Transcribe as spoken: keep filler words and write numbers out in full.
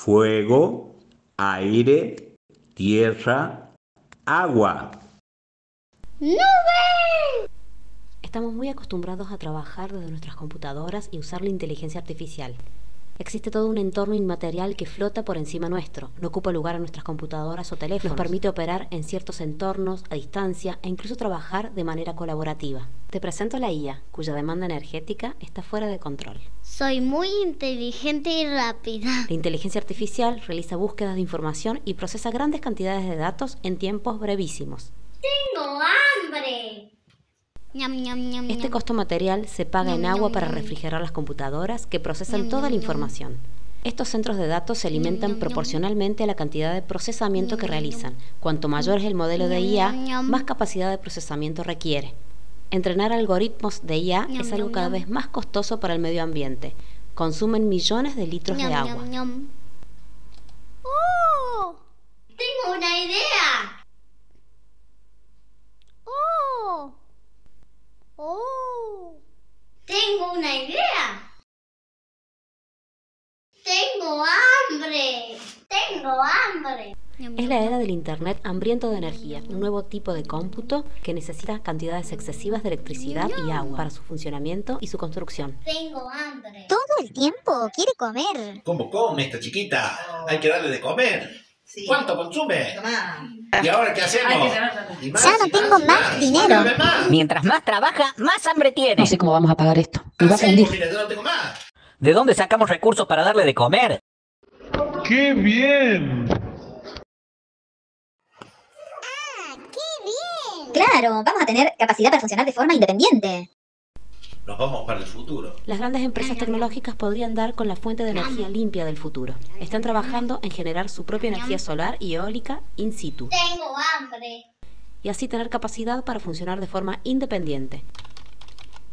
fuego, aire, tierra, agua. ¡Nube! Estamos muy acostumbrados a trabajar desde nuestras computadoras y usar la inteligencia artificial. Existe todo un entorno inmaterial que flota por encima nuestro, no ocupa lugar en nuestras computadoras o teléfonos. Nos permite operar en ciertos entornos, a distancia e incluso trabajar de manera colaborativa. Te presento a la I A, cuya demanda energética está fuera de control. Soy muy inteligente y rápida. La inteligencia artificial realiza búsquedas de información y procesa grandes cantidades de datos en tiempos brevísimos. ¡Tengo hambre! Este costo material se paga en agua para refrigerar las computadoras que procesan toda la información. Estos centros de datos se alimentan proporcionalmente a la cantidad de procesamiento que realizan. Cuanto mayor es el modelo de I A, más capacidad de procesamiento requiere. Entrenar algoritmos de I A es algo cada vez más costoso para el medio ambiente. Consumen millones de litros de agua. ¡Oh! ¡Tengo una idea! ¡Oh! ¡Tengo una idea! ¡Tengo hambre! ¡Tengo hambre! Es la era del Internet hambriento de energía, un nuevo tipo de cómputo que necesita cantidades excesivas de electricidad y agua para su funcionamiento y su construcción. ¡Tengo hambre! Todo el tiempo quiere comer. ¿Cómo come esta chiquita? Hay que darle de comer. Sí. ¿Cuánto consume? Tomá. ¿Y ahora qué hacemos? Ay, más, ya no tengo más, más, más dinero. Más. Mientras más trabaja, más hambre tiene. No sé cómo vamos a pagar esto. Me va a fundir. Mira, yo no tengo más. ¿De dónde sacamos recursos para darle de comer? ¡Qué bien! ¡Ah, qué bien! Claro, vamos a tener capacidad para funcionar de forma independiente. Nos vamos para el futuro. Las grandes empresas tecnológicas podrían dar con la fuente de energía limpia del futuro. Están trabajando en generar su propia energía solar y eólica in situ. Tengo hambre. Y así tener capacidad para funcionar de forma independiente.